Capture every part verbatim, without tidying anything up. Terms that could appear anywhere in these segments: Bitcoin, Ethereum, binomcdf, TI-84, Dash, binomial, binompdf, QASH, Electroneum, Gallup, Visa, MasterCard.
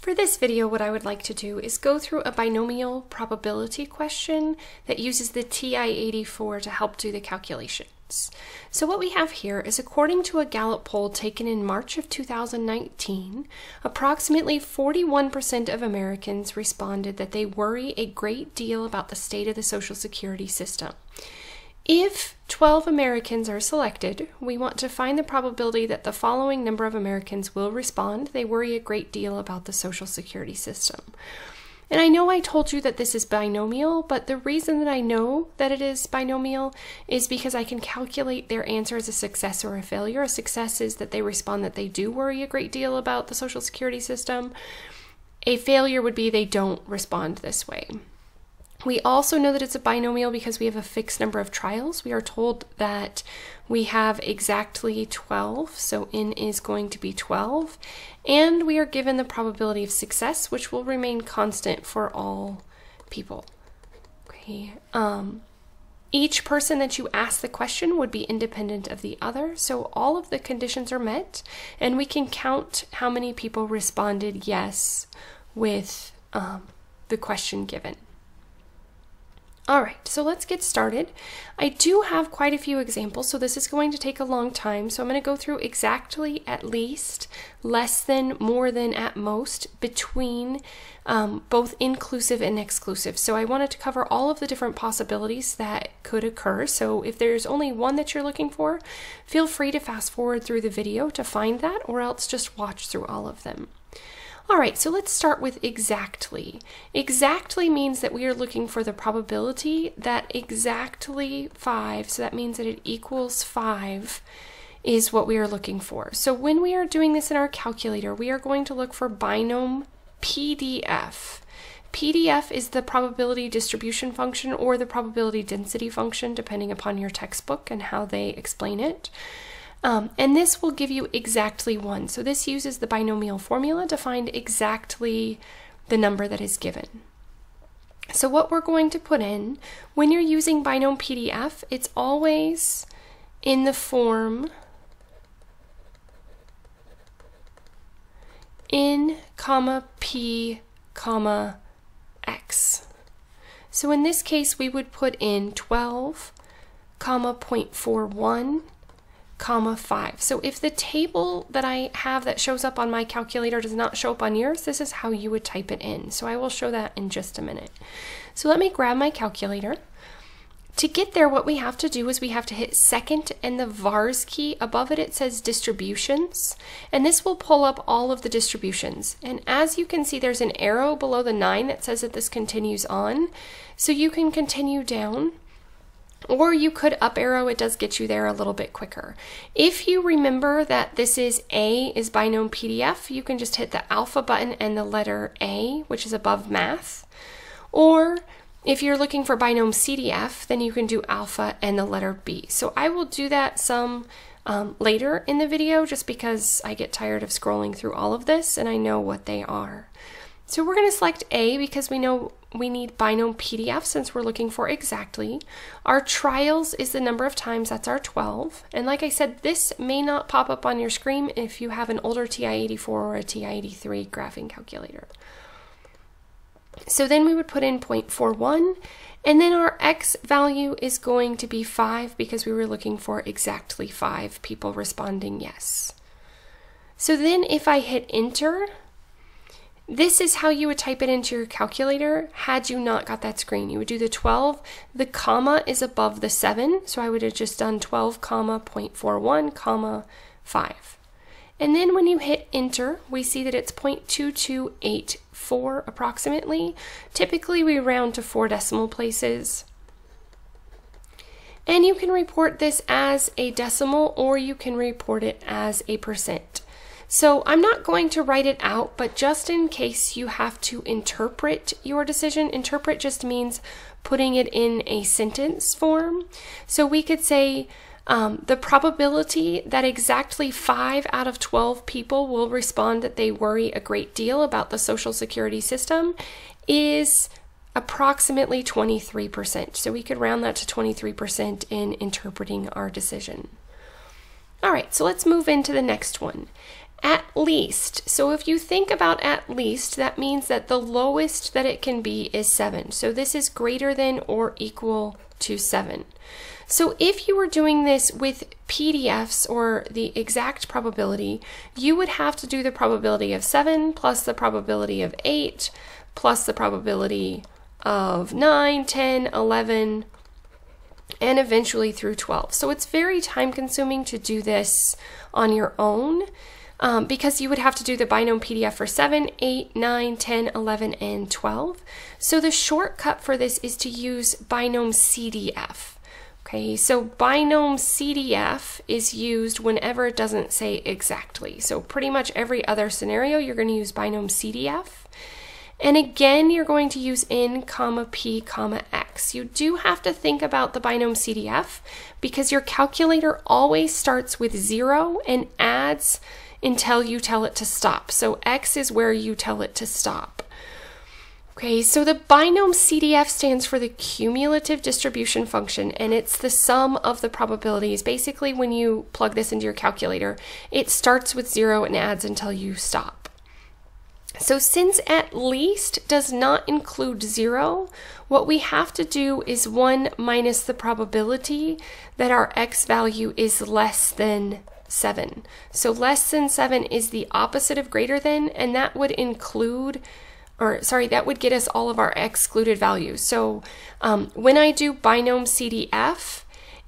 For this video, what I would like to do is go through a binomial probability question that uses the T I eighty-four to help do the calculations. So what we have here is, according to a Gallup poll taken in March of two thousand nineteen, approximately forty-one percent of Americans responded that they worry a great deal about the state of the Social Security system. If twelve Americans are selected, we want to find the probability that the following number of Americans will respond: they worry a great deal about the Social Security system. And I know I told you that this is binomial, but the reason that I know that it is binomial is because I can calculate their answer as a success or a failure. A success is that they respond that they do worry a great deal about the Social Security system. A failure would be they don't respond this way. We also know that it's a binomial because we have a fixed number of trials. We are told that we have exactly twelve, so N is going to be twelve, and we are given the probability of success, which will remain constant for all people. Okay. Um, each person that you ask the question would be independent of the other, so all of the conditions are met, and we can count how many people responded yes with um, the question given. All right, so let's get started. I do have quite a few examples, so this is going to take a long time. So I'm going to go through exactly, at least, less than, more than, at most, between, um, both inclusive and exclusive. So I wanted to cover all of the different possibilities that could occur. So if there's only one that you're looking for, feel free to fast forward through the video to find that, or else just watch through all of them. All right, so let's start with exactly. Exactly means that we are looking for the probability that exactly five, so that means that it equals five, is what we are looking for. So when we are doing this in our calculator, we are going to look for binom P D F. P D F is the probability distribution function or the probability density function, depending upon your textbook and how they explain it. Um, and this will give you exactly one. So this uses the binomial formula to find exactly the number that is given. So what we're going to put in, when you're using binom P D F, it's always in the form n comma p comma x. So in this case, we would put in twelve comma zero point four one comma five. So if the table that I have that shows up on my calculator does not show up on yours, this is how you would type it in. So I will show that in just a minute. So let me grab my calculator. To get there, what we have to do is we have to hit second and the vars key. Above it, it says distributions, and this will pull up all of the distributions. And as you can see, there's an arrow below the nine that says that this continues on. So you can continue down, or you could up arrow, it does get you there a little bit quicker. If you remember that this is A is binom P D F, you can just hit the alpha button and the letter A, which is above math. Or if you're looking for binom C D F, then you can do alpha and the letter B. So I will do that some um, later in the video, just because I get tired of scrolling through all of this and I know what they are. So we're going to select A because we know we need binom P D F since we're looking for exactly. Our trials is the number of times, that's our twelve. And like I said, this may not pop up on your screen if you have an older T I eighty-four or a T I eighty-three graphing calculator. So then we would put in zero point four one, and then our X value is going to be five because we were looking for exactly five people responding yes. So then if I hit enter, this is how you would type it into your calculator had you not got that screen. You would do the twelve, the comma is above the seven, so I would have just done twelve comma zero point four one comma five. And then when you hit enter, we see that it's zero point two two eight four approximately. Typically we round to four decimal places. And you can report this as a decimal or you can report it as a percent. So I'm not going to write it out, but just in case you have to interpret your decision, interpret just means putting it in a sentence form. So we could say um, the probability that exactly five out of twelve people will respond that they worry a great deal about the Social Security system is approximately twenty-three percent. So we could round that to twenty-three percent in interpreting our decision. All right, so let's move into the next one. At least, so if you think about at least, that means that the lowest that it can be is seven. So this is greater than or equal to seven. So if you were doing this with P D Fs or the exact probability, you would have to do the probability of seven plus the probability of eight plus the probability of nine, ten, eleven, and eventually through twelve. So it's very time consuming to do this on your own. Um, because you would have to do the binom P D F for seven, eight, nine, ten, eleven, and twelve. So the shortcut for this is to use binom C D F. Okay, so binom C D F is used whenever it doesn't say exactly. So pretty much every other scenario, you're going to use binom C D F. And again, you're going to use in comma p comma x. You do have to think about the binom C D F because your calculator always starts with zero and adds until you tell it to stop. So x is where you tell it to stop. Okay, so the binom C D F stands for the cumulative distribution function, and it's the sum of the probabilities. Basically, when you plug this into your calculator, it starts with zero and adds until you stop. So since at least does not include zero, what we have to do is one minus the probability that our x value is less than seven. So less than seven is the opposite of greater than, and that would include, or sorry, that would get us all of our excluded values. So um, when I do binom C D F,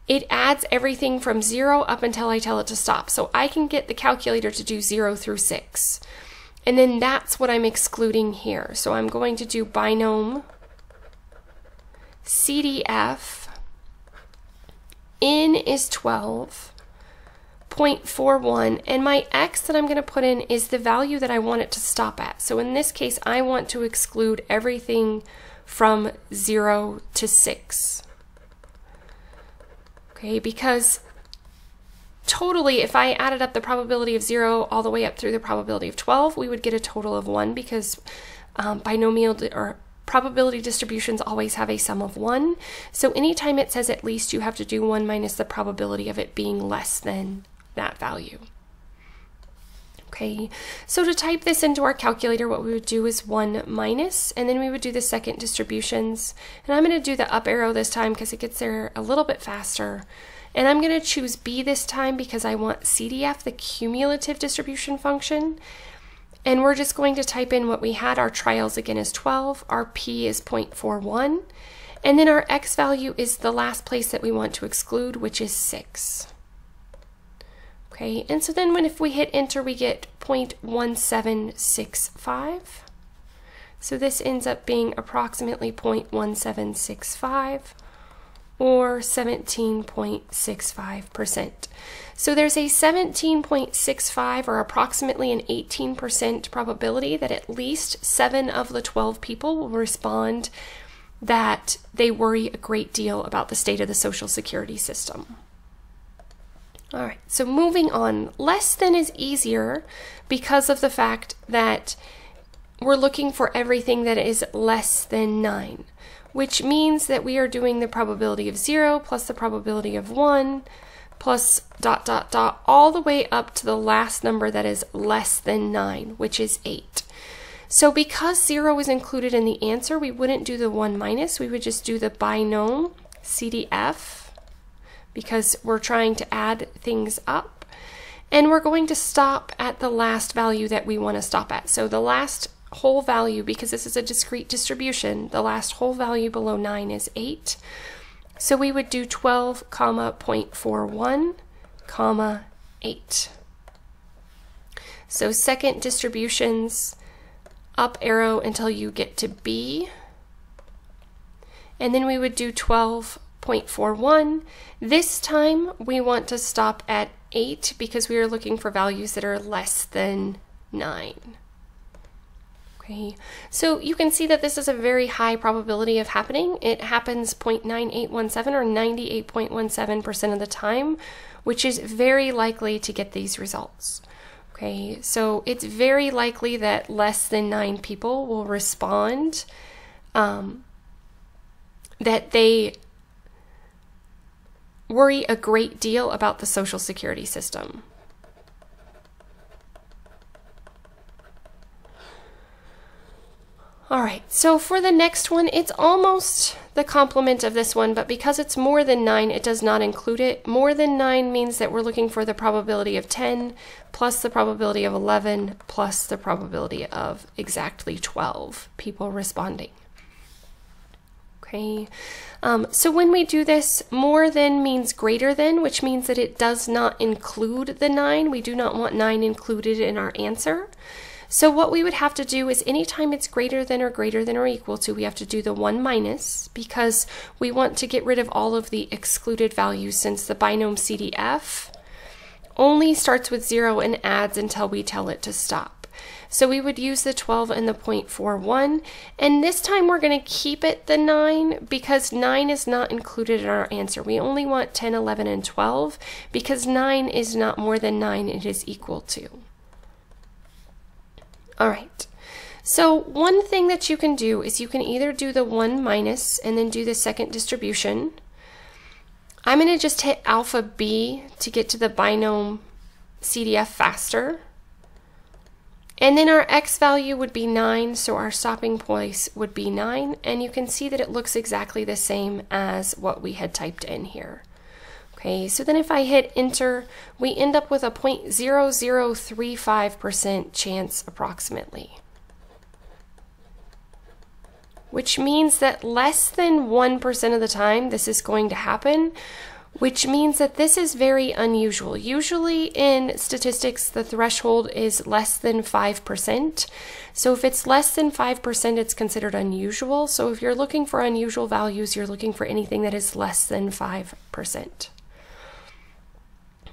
it adds everything from zero up until I tell it to stop. So I can get the calculator to do zero through six. And then that's what I'm excluding here. So I'm going to do binom C D F. N is twelve point four one. And my x that I'm going to put in is the value that I want it to stop at. So in this case, I want to exclude everything from zero to six. Okay, because totally, if I added up the probability of zero all the way up through the probability of twelve, we would get a total of one because um, binomial or probability distributions always have a sum of one. So anytime it says at least, you have to do one minus the probability of it being less than that value. Okay, so to type this into our calculator, what we would do is one minus, and then we would do the second distributions. And I'm going to do the up arrow this time because it gets there a little bit faster. And I'm going to choose B this time because I want C D F, the cumulative distribution function. And we're just going to type in what we had. Our trials again is twelve, our P is zero point four one, and then our X value is the last place that we want to exclude, which is six. Okay, and so then when if we hit enter, we get zero point one seven six five. So this ends up being approximately zero point one seven six five. or seventeen point six five percent. So there's a seventeen point six five or approximately an eighteen percent probability that at least seven of the twelve people will respond that they worry a great deal about the state of the Social Security system. All right, so moving on, less than is easier because of the fact that we're looking for everything that is less than nine, which means that we are doing the probability of zero plus the probability of one plus dot dot dot all the way up to the last number that is less than nine, which is eight. So because zero is included in the answer, we wouldn't do the one minus, we would just do the binom C D F because we're trying to add things up. And we're going to stop at the last value that we want to stop at. So the last whole value, because this is a discrete distribution, the last whole value below nine is eight. So we would do twelve comma zero point four one comma eight. So second distributions, up arrow until you get to B. And then we would do twelve point four one. This time we want to stop at eight because we are looking for values that are less than nine. So you can see that this is a very high probability of happening. It happens zero point nine eight one seven or ninety-eight point one seven percent of the time, which is very likely to get these results. Okay, so it's very likely that less than nine people will respond um, that they worry a great deal about the Social Security system. All right, so for the next one, it's almost the complement of this one, but because it's more than nine, it does not include it. More than nine means that we're looking for the probability of ten plus the probability of eleven plus the probability of exactly twelve people responding. Okay, um, so when we do this, more than means greater than, which means that it does not include the nine. We do not want nine included in our answer. So what we would have to do is anytime it's greater than or greater than or equal to, we have to do the one minus because we want to get rid of all of the excluded values since the binomcdf only starts with zero and adds until we tell it to stop. So we would use the twelve and the zero point four one, and this time we're going to keep it the nine because nine is not included in our answer. We only want ten, eleven, and twelve because nine is not more than nine, it is equal to. All right, so one thing that you can do is you can either do the one minus and then do the second distribution. I'm gonna just hit alpha B to get to the binom C D F faster. And then our X value would be nine, so our stopping place would be nine, and you can see that it looks exactly the same as what we had typed in here. Okay, so then if I hit enter, we end up with a zero point zero zero three five percent chance approximately, which means that less than one percent of the time this is going to happen, which means that this is very unusual. Usually in statistics, the threshold is less than five percent. So if it's less than five percent, it's considered unusual. So if you're looking for unusual values, you're looking for anything that is less than five percent.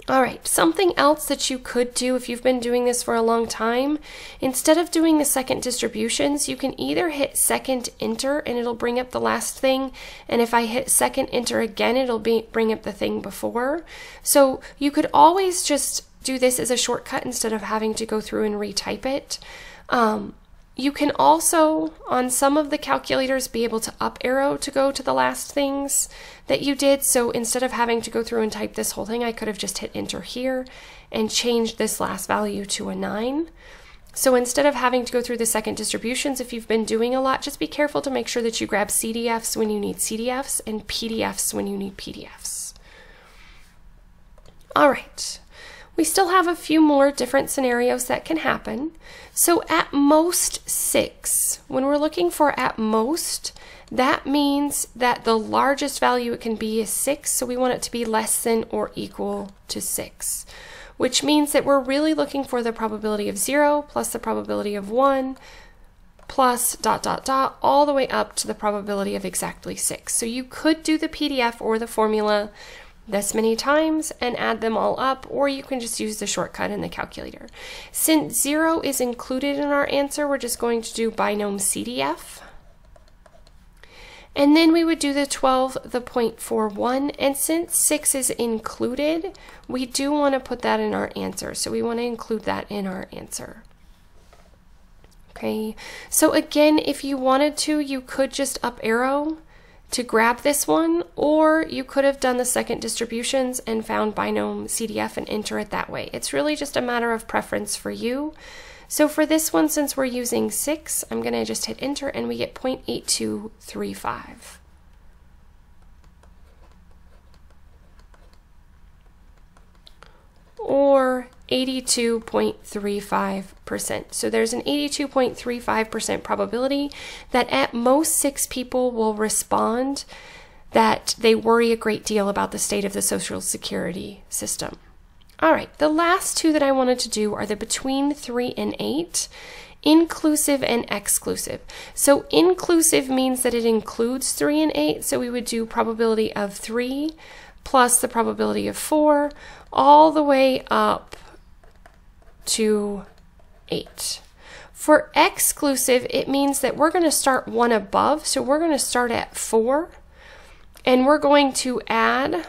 All right, something else that you could do if you've been doing this for a long time, instead of doing the second distributions, you can either hit second enter and it'll bring up the last thing. And if I hit second enter again, it'll be, bring up the thing before. So you could always just do this as a shortcut instead of having to go through and retype it. Um, You can also, on some of the calculators, be able to up arrow to go to the last things that you did. So instead of having to go through and type this whole thing, I could have just hit enter here and changed this last value to a nine. So instead of having to go through the second distributions, if you've been doing a lot, just be careful to make sure that you grab C D Fs when you need C D Fs and P D Fs when you need P D Fs. All right. We still have a few more different scenarios that can happen. So at most six, when we're looking for at most, that means that the largest value it can be is six. So we want it to be less than or equal to six, which means that we're really looking for the probability of zero plus the probability of one plus dot dot dot all the way up to the probability of exactly six. So you could do the P D F or the formula this many times and add them all up, or you can just use the shortcut in the calculator. Since zero is included in our answer, we're just going to do binomcdf. And then we would do the twelve, the zero point four one, and since six is included, we do want to put that in our answer. So we want to include that in our answer. Okay, so again, if you wanted to, you could just up arrow to grab this one, or you could have done the second distributions and found binomcdf and enter it that way. It's really just a matter of preference for you. So for this one, since we're using six, I'm gonna just hit enter and we get zero point eight two three five. Or eighty-two point three five percent. So there's an eighty-two point three five percent probability that at most six people will respond that they worry a great deal about the state of the Social Security system. All right, the last two that I wanted to do are the between three and eight, inclusive and exclusive. So inclusive means that it includes three and eight, so we would do probability of three plus the probability of four all the way up to eight. For exclusive, it means that we're going to start one above, so we're going to start at four, and we're going to add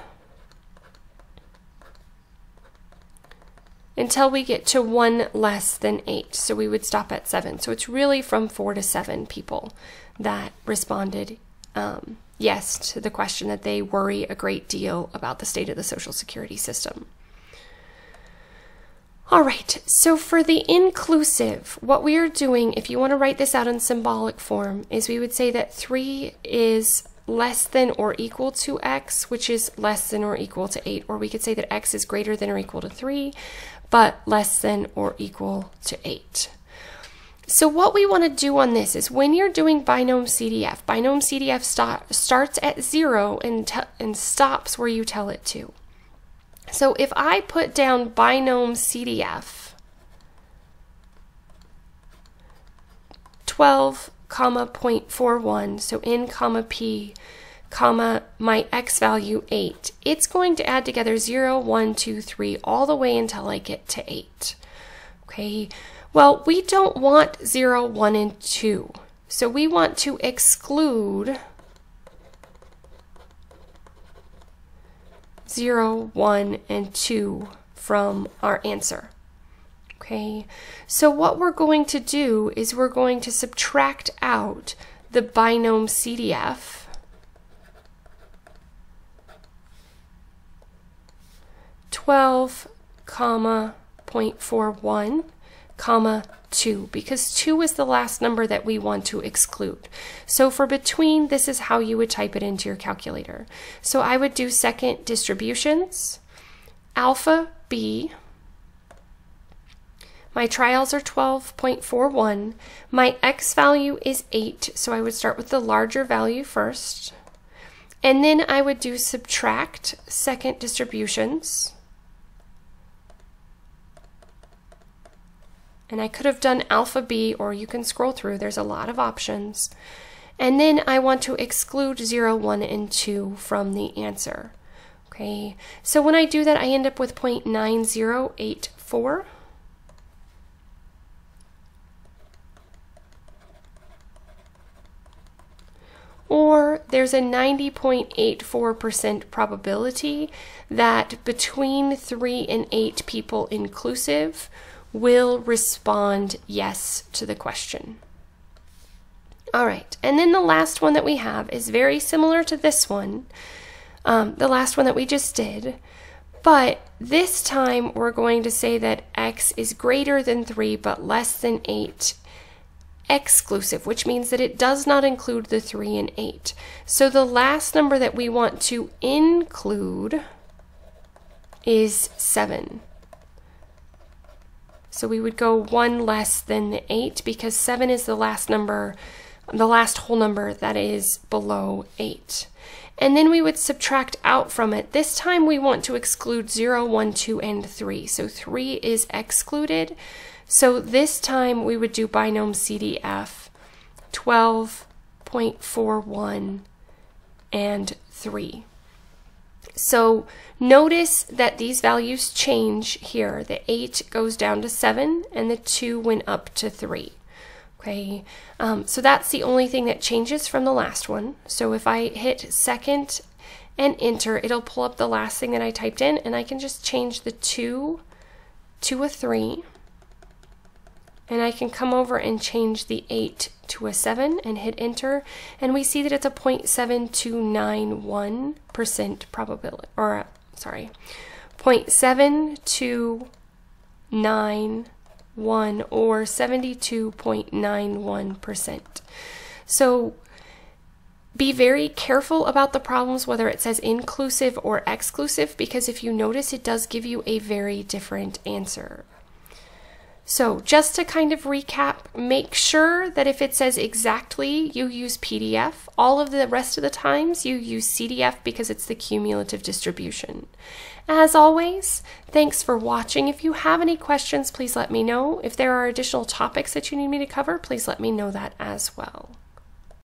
until we get to one less than eight, so we would stop at seven. So it's really from four to seven people that responded um, yes to the question that they worry a great deal about the state of the Social Security system. All right, so for the inclusive, what we are doing, if you want to write this out in symbolic form, is we would say that three is less than or equal to x, which is less than or equal to eight, or we could say that x is greater than or equal to three, but less than or equal to eight. So what we want to do on this is when you're doing binomcdf, binomcdf start, starts at zero and, and stops where you tell it to. So if I put down binomcdf twelve comma zero point four one, so n comma p comma my x value eight, it's going to add together zero, one, two, three all the way until I get to eight. Okay, well, we don't want zero, one, and two, so we want to exclude zero, one, and two from our answer. Okay, so what we're going to do is we're going to subtract out the binomcdf twelve comma zero point four one comma two, because two is the last number that we want to exclude. So for between, this is how you would type it into your calculator. So I would do second distributions, alpha b, my trials are twelve point four one, my x value is eight, so I would start with the larger value first, and then I would do subtract second distributions. And I could have done alpha b, or you can scroll through, there's a lot of options. And then I want to exclude zero, one, and two from the answer. Okay, so when I do that, I end up with zero point nine zero eight four. Or there's a ninety point eight four percent probability that between three and eight people inclusive will respond yes to the question. All right, and then the last one that we have is very similar to this one, um, the last one that we just did, but this time we're going to say that x is greater than three but less than eight exclusive, which means that it does not include the three and eight. So the last number that we want to include is seven. So we would go one less than the eight, because seven is the last number, the last whole number that is below eight. And then we would subtract out from it. This time we want to exclude zero, one, two, and three. So three is excluded. So this time we would do binomcdf twelve point four one and three. So notice that these values change here. The eight goes down to seven and the two went up to three. Okay, um, so that's the only thing that changes from the last one. So if I hit second and enter, it'll pull up the last thing that I typed in, and I can just change the two to a three. And I can come over and change the eight to a seven and hit enter, and we see that it's a zero point seven two nine one percent probability, or sorry, zero point seven two nine one or seventy-two point nine one percent. So be very careful about the problems, whether it says inclusive or exclusive, because if you notice, it does give you a very different answer. So just to kind of recap, make sure that if it says exactly, you use P D F. All of the rest of the times you use C D F because it's the cumulative distribution. As always, thanks for watching. If you have any questions, please let me know. If there are additional topics that you need me to cover, please let me know that as well.